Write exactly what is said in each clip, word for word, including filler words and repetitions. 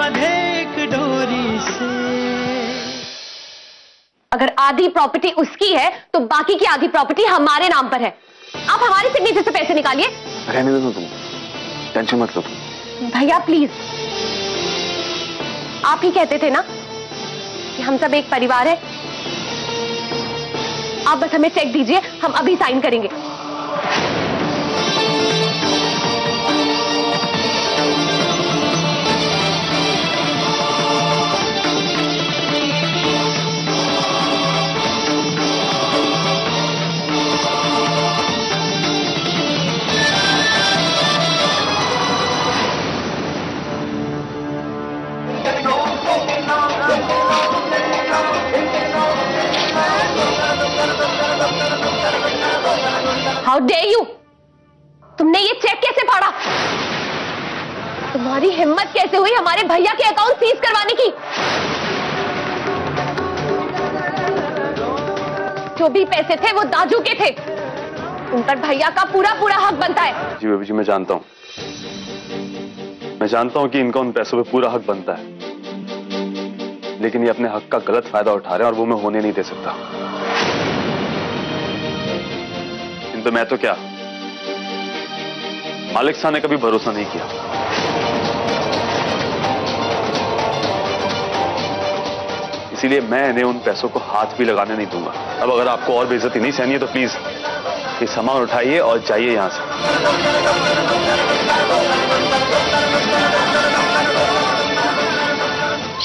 बंधे एक डोरी से। अगर आधी प्रॉपर्टी उसकी है तो बाकी की आधी प्रॉपर्टी हमारे नाम पर है। आप हमारे सिग्नेचर से पैसे निकालिए। रहने दो तुम, टेंशन मत लो तुम। भैया प्लीज, आप ही कहते थे ना कि हम सब एक परिवार है। आप बस हमें चेक दीजिए, हम अभी साइन करेंगे। How dare you? तुमने ये चेक कैसे फाड़ा? तुम्हारी हिम्मत कैसे हुई हमारे भैया के अकाउंट सीज करवाने की? जो भी पैसे थे वो दाजू के थे, उन पर भैया का पूरा पूरा हक बनता है। जी बेबी जी, मैं जानता हूँ मैं जानता हूँ कि इनका उन पैसों पे पूरा हक बनता है, लेकिन ये अपने हक का गलत फायदा उठा रहे हैं और वो मैं होने नहीं दे सकता। तो मैं तो क्या, मालिक साहब ने कभी भरोसा नहीं किया। इसीलिए मैं इन्हें उन पैसों को हाथ भी लगाने नहीं दूंगा। अब अगर आपको और बेइज्जती नहीं सहनी है तो प्लीज ये सामान उठाइए और जाइए यहां से।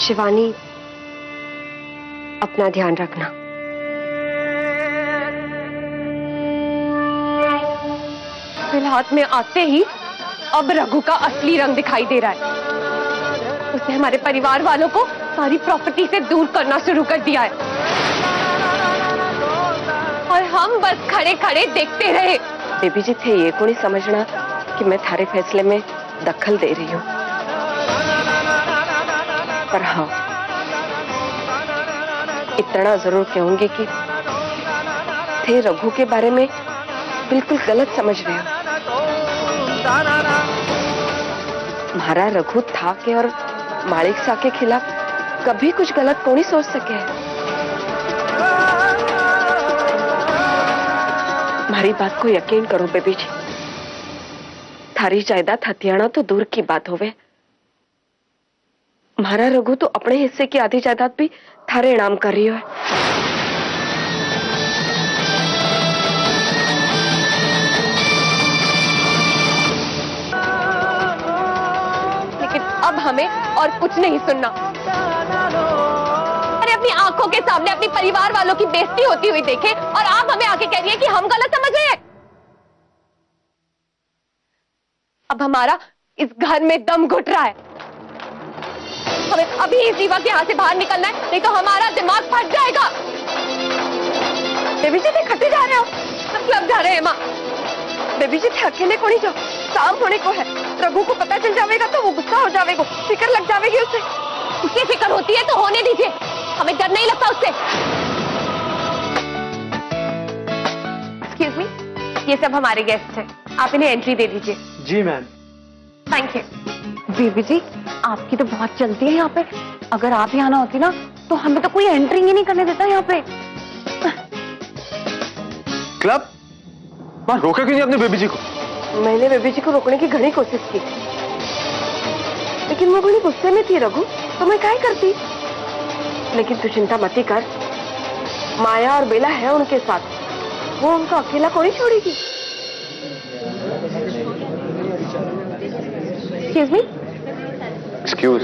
शिवानी, अपना ध्यान रखना। हाथ में आते ही अब रघु का असली रंग दिखाई दे रहा है। उसने हमारे परिवार वालों को सारी प्रॉपर्टी से दूर करना शुरू कर दिया है और हम बस खड़े खड़े देखते रहे। बेबी जी थे ये को नहीं समझना कि मैं थारे फैसले में दखल दे रही हूँ, पर हाँ इतना जरूर कहूंगी कि थे रघु के बारे में बिल्कुल गलत समझ रहे हो। तुम्हारा रघु था के और मालिक साहब के खिलाफ कभी कुछ गलत कौन ही सोच सके। तुम्हारी बात को यकीन करो बेबी जी, थारी जायदाद हथियाना तो दूर की बात होवे, तुम्हारा रघु तो अपने हिस्से की आधी जायदाद भी थारे इनाम कर रही है। अब हमें और कुछ नहीं सुनना। अरे अपनी आंखों के सामने अपने परिवार वालों की बेइज्जती होती हुई देखे और आप हमें आके कह रही हैं कि हम गलत समझ रहे हैं। अब हमारा इस घर में दम घुट रहा है। हमें अभी इस दीवा के हाथ से बाहर निकलना है, नहीं तो हमारा दिमाग फट जाएगा। बेबी जी थे खटे जा रहे हो, सब क्लब जा रहे हैं माँ। बेबी जी थे अकेले को नहीं जाओ, शाम होने को है। रघु को पता चल जाएगा तो वो गुस्सा हो जाएगा, फिक्र लग जाएगी उसे। उसे फिक्र होती है तो होने दीजिए, हमें डर नहीं लगता उससे। एक्सक्यूज मी, ये सब हमारे गेस्ट हैं, आप इन्हें एंट्री दे दीजिए। जी मैम। Thank you. बेबी जी आपकी तो बहुत चलती है यहाँ पे, अगर आप यहाँ ना होती ना तो हमें तो कोई एंट्री ही नहीं करने देता यहाँ पे। क्लब मां रोका क्यों नहीं अपने बेबी जी को? मैंने बेबी जी को रोकने की घनी कोशिश की, लेकिन वो घनी गुस्से में थी रघु, तो मैं क्या करती। लेकिन तू चिंता मत कर, माया और बेला है उनके साथ, वो उनको अकेला कौन छोड़ेगी। Excuse me. एक्सक्यूज।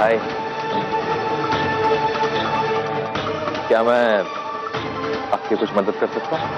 हाय, क्या मैं आपकी कुछ मदद कर सकता हूँ?